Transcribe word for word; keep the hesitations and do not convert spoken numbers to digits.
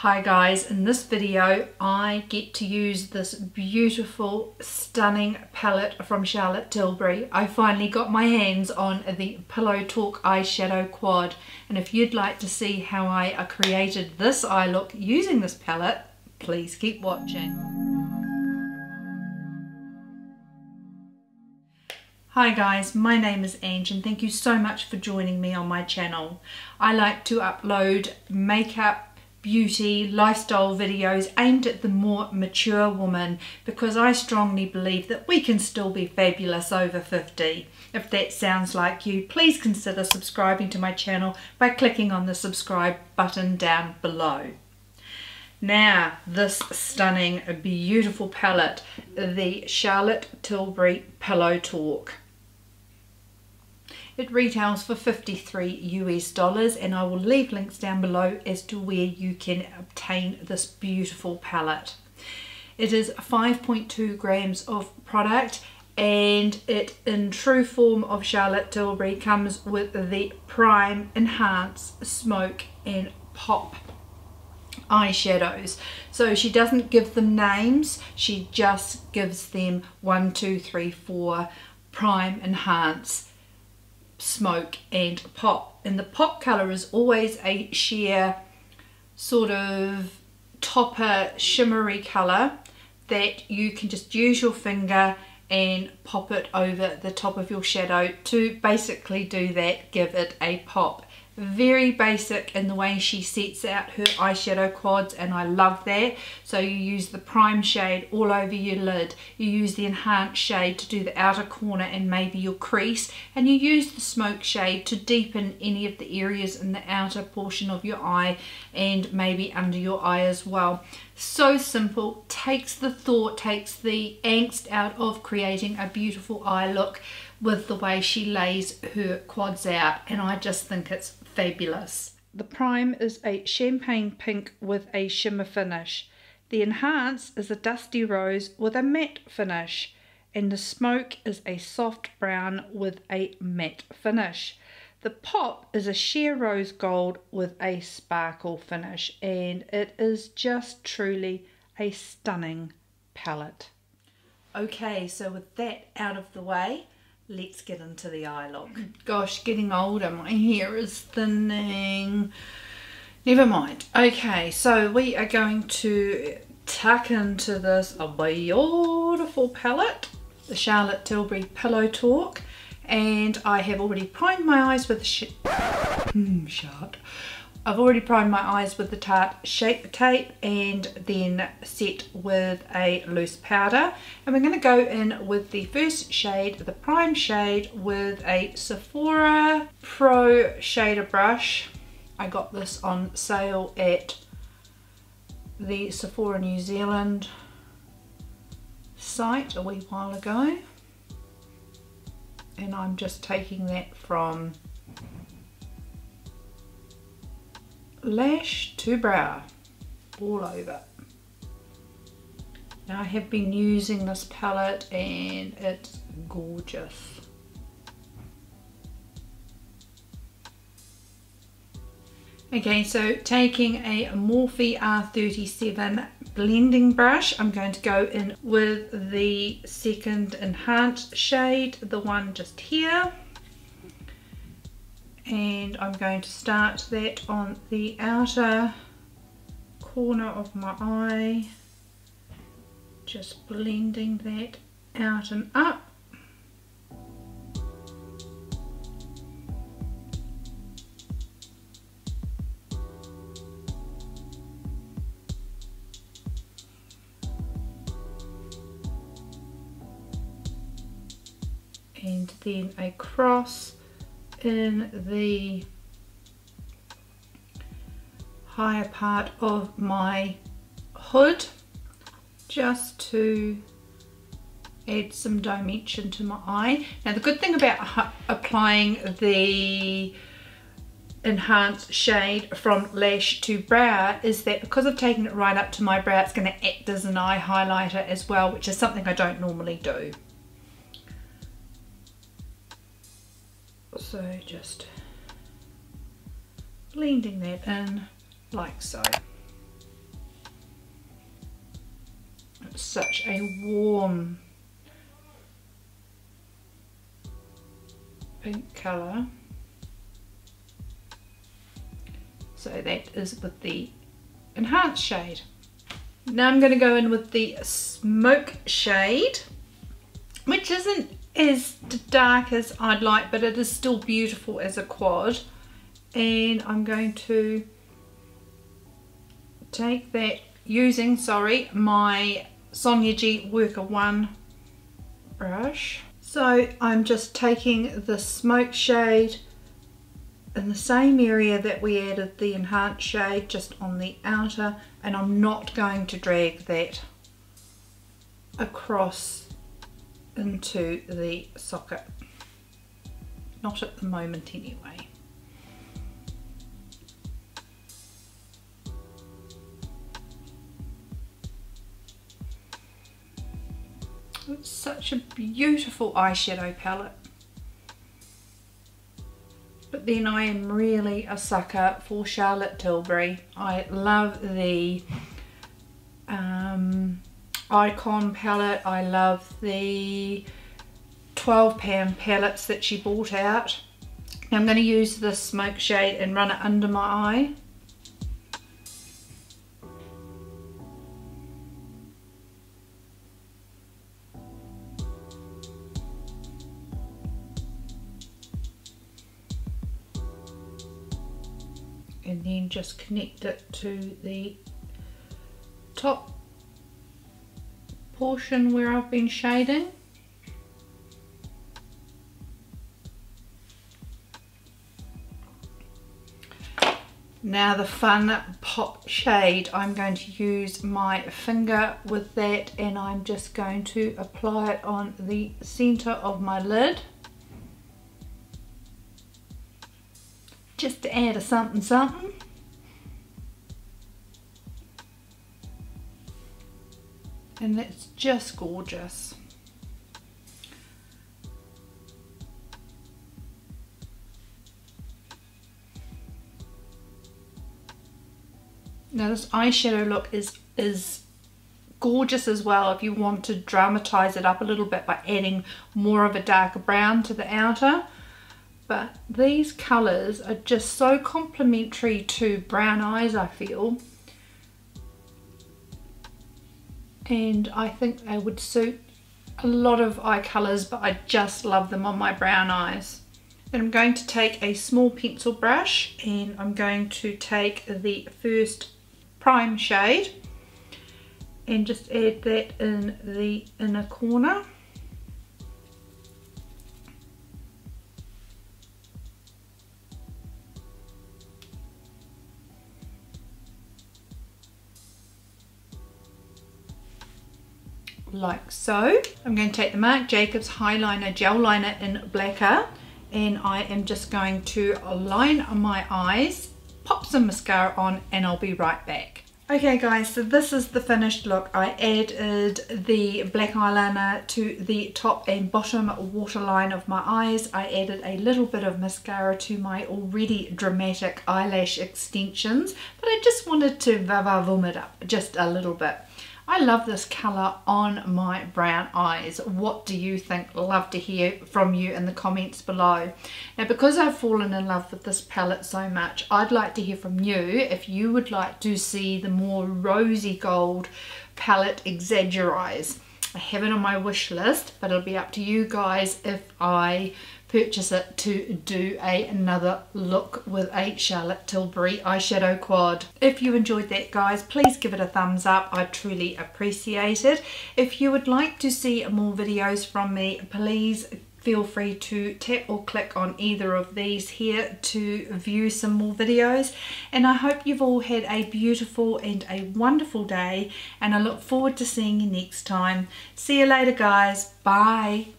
Hi guys, in this video I get to use this beautiful, stunning palette from Charlotte Tilbury. I finally got my hands on the Pillow Talk eyeshadow quad, and if you'd like to see how I created this eye look using this palette, please keep watching. Hi guys, my name is Ange and thank you so much for joining me on my channel. I like to upload makeup, beauty, lifestyle videos aimed at the more mature woman because I strongly believe that we can still be fabulous over fifty. If that sounds like you, please consider subscribing to my channel by clicking on the subscribe button down below. Now, this stunning, beautiful palette, the Charlotte Tilbury Pillow Talk. It retails for fifty-three US dollars, and I will leave links down below as to where you can obtain this beautiful palette. It is five point two grams of product, and it, in true form of Charlotte Tilbury, comes with the Prime, Enhance, Smoke and Pop eyeshadows. So she doesn't give them names, she just gives them one, two, three, four, Prime, Enhance, Smoke and Pop, and the pop color is always a sheer sort of topper shimmery color that you can just use your finger and pop it over the top of your shadow to basically do that, give it a pop. Very basic in the way she sets out her eyeshadow quads, and I love that. So you use the prime shade all over your lid, you use the enhanced shade to do the outer corner and maybe your crease, and you use the smoke shade to deepen any of the areas in the outer portion of your eye and maybe under your eye as well. So simple, takes the thought, takes the angst out of creating a beautiful eye look with the way she lays her quads out, and I just think it's fabulous. The prime is a champagne pink with a shimmer finish. The enhance is a dusty rose with a matte finish, and the smoke is a soft brown with a matte finish. The pop is a sheer rose gold with a sparkle finish, and it is just truly a stunning palette. Okay, so with that out of the way, let's get into the eye look. Gosh, getting older, my hair is thinning. Never mind. Okay, so we are going to tuck into this beautiful palette, the Charlotte Tilbury Pillow Talk, and I have already primed my eyes with the sh mm, shut. I've already primed my eyes with the Tarte Shape Tape and then set with a loose powder. And we're going to go in with the first shade, the prime shade, with a Sephora Pro shader brush. I got this on sale at the Sephora New Zealand site a wee while ago. And I'm just taking that from lash to brow, all over. Now I have been using this palette and it's gorgeous. Okay, so taking a Morphe R thirty-seven blending brush, I'm going to go in with the second enhanced shade, the one just here. And I'm going to start that on the outer corner of my eye, just blending that out and up. And then across in the higher part of my hood, just to add some dimension to my eye. Now the good thing about applying the enhanced shade from lash to brow is that because I've taken it right up to my brow, it's going to act as an eye highlighter as well, which is something I don't normally do. So just blending that in like so. such a warm pink colour. So that is with the enhanced shade. Now I'm going to go in with the smoke shade, which isn't as dark as I'd like, but it is still beautiful as a quad. And I'm going to take that using, sorry, my Sonia G Worker one brush. So I'm just taking the smoke shade in the same area that we added the enhanced shade, just on the outer, and I'm not going to drag that across into the socket. Not at the moment anyway. It's such a beautiful eyeshadow palette. But then I am really a sucker for Charlotte Tilbury. I love the um, Icon palette. I love the twelve pound palettes that she bought out. Now I'm going to use this smoke shade and run it under my eye. And then just connect it to the top portion where I've been shading. Now the fun pop shade, I'm going to use my finger with that, and I'm just going to apply it on the center of my lid, just to add a something something. And that's just gorgeous. Now this eyeshadow look is is gorgeous as well if you want to dramatize it up a little bit by adding more of a darker brown to the outer. But these colours are just so complementary to brown eyes, I feel. And I think they would suit a lot of eye colours, but I just love them on my brown eyes. Then I'm going to take a small pencil brush, and I'm going to take the first prime shade and just add that in the inner corner. Like so. I'm going to take the Marc Jacobs Highliner Gel Liner in Blacker, and I am just going to line my eyes, pop some mascara on, and I'll be right back. Okay guys, so this is the finished look. I added the black eyeliner to the top and bottom waterline of my eyes. I added a little bit of mascara to my already dramatic eyelash extensions, but I just wanted to va-va-voom it up just a little bit. I love this colour on my brown eyes. What do you think? Love to hear from you in the comments below. Now, because I've fallen in love with this palette so much, I'd like to hear from you if you would like to see the more rosy gold palette exaggerize. I have it on my wish list, but it'll be up to you guys if I purchase it to do a, another look with a Charlotte Tilbury eyeshadow quad. If you enjoyed that guys, please give it a thumbs up. I truly appreciate it. If you would like to see more videos from me, please feel free to tap or click on either of these here to view some more videos. And I hope you've all had a beautiful and a wonderful day, and I look forward to seeing you next time. See you later guys. Bye.